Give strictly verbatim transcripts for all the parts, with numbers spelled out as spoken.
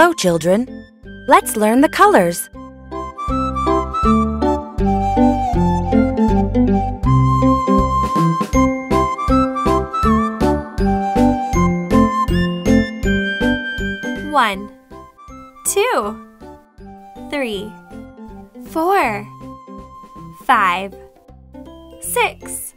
Hello, children. Let's learn the colors. One, two, three, four, five, six.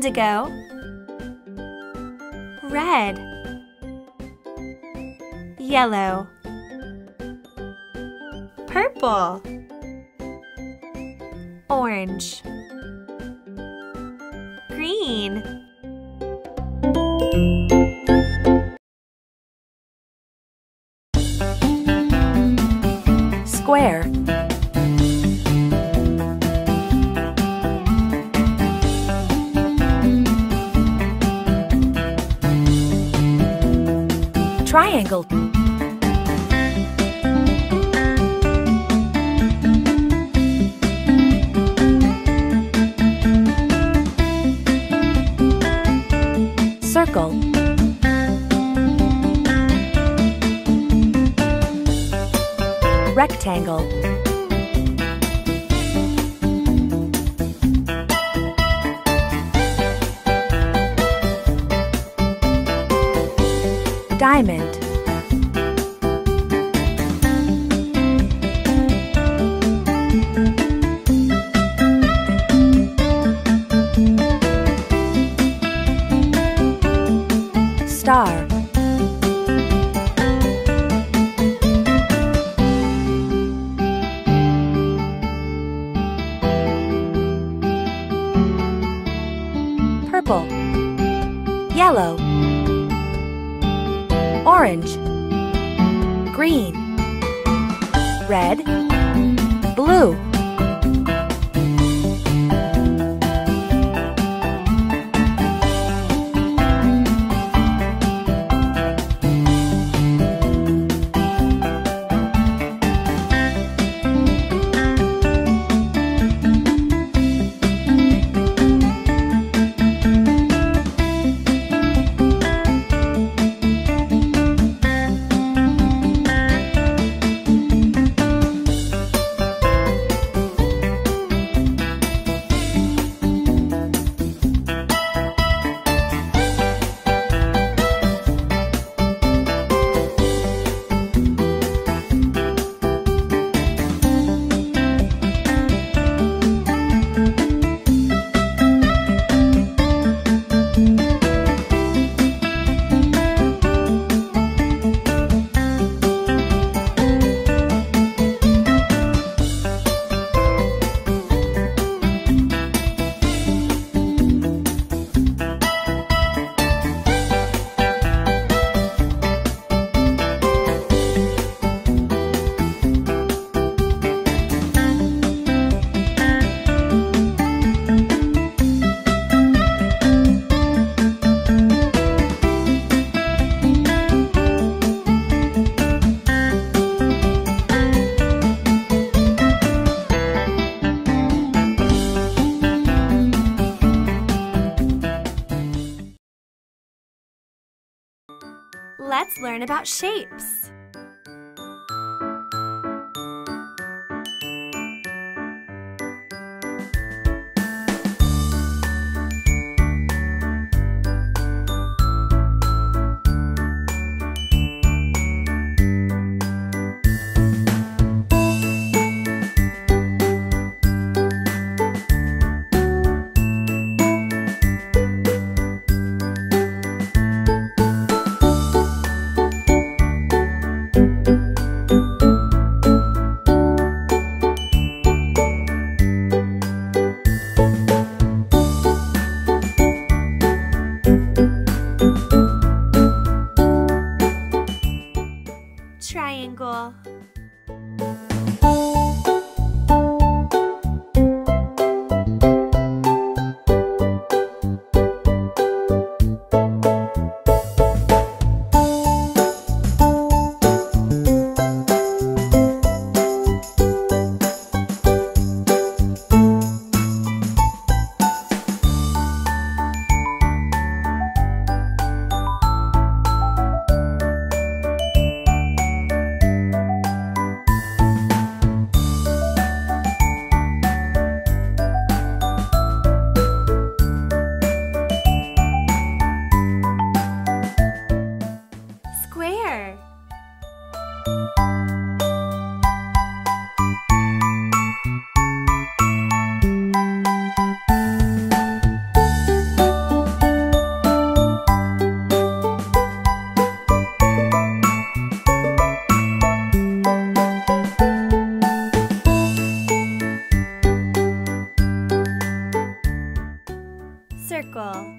Indigo, red, yellow, purple, orange, indigo, red, yellow, purple, orange, green. Square, triangle, circle, rectangle, diamond, star, orange, green, red, blue. Let's learn about shapes. Triangle. Circle.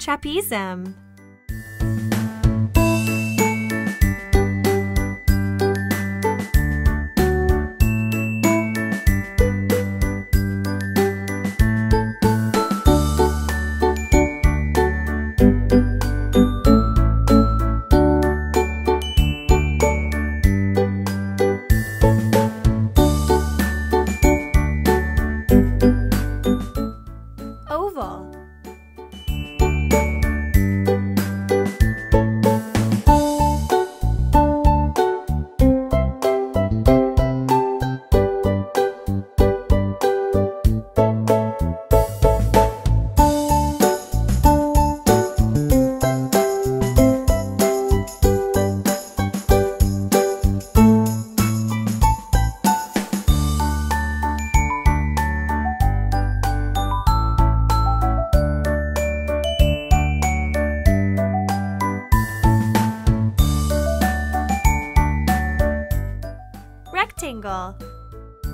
Trapezum. Oval. Thank you.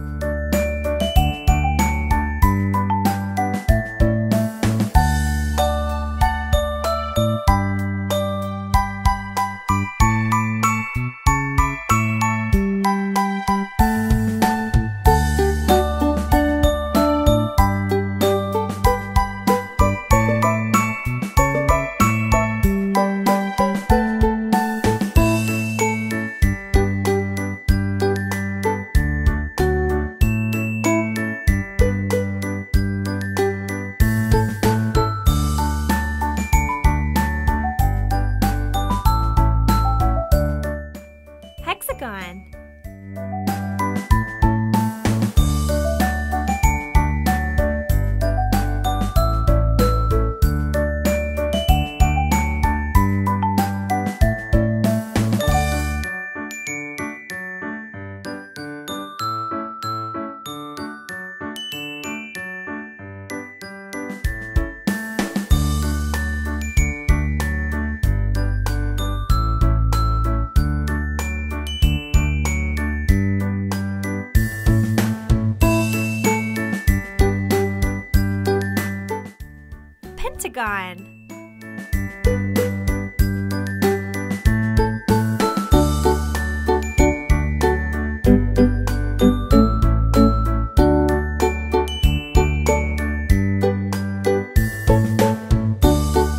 Hexagon.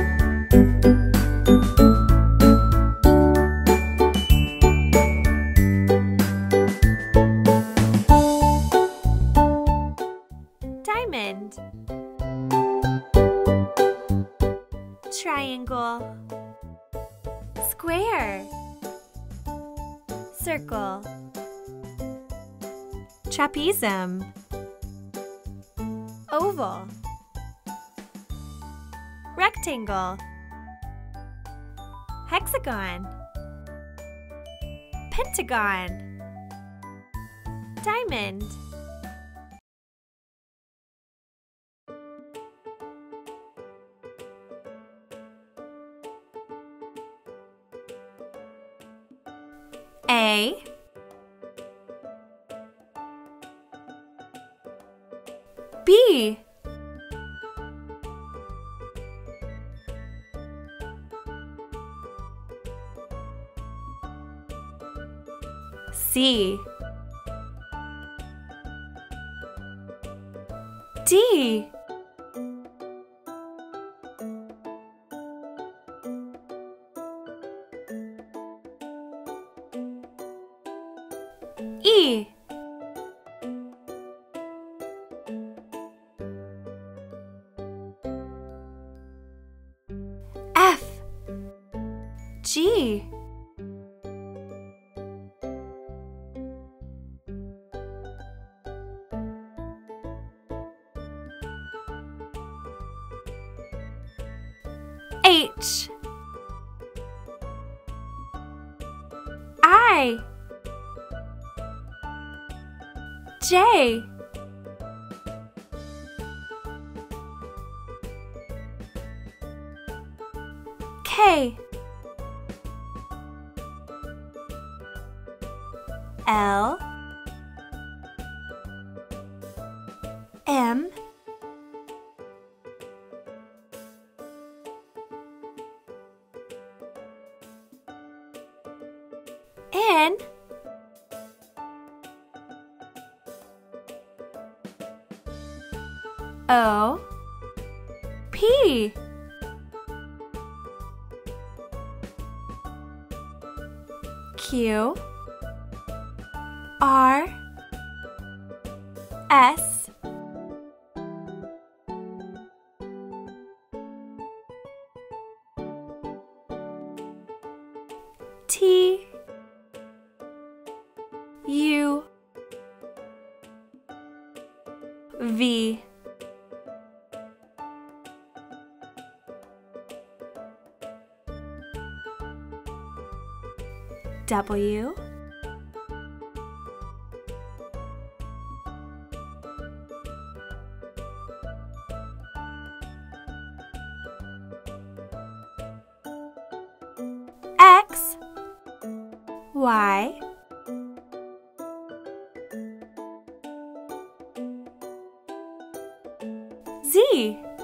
Pentagon. Diamond. Triangle, square, circle, trapezium, oval, rectangle, hexagon, pentagon, diamond. A, B, C, D, E, F, G, H, I, J, K, L, M, N, O, P, Q, R, S, T, U, V, W, X, Y, Z.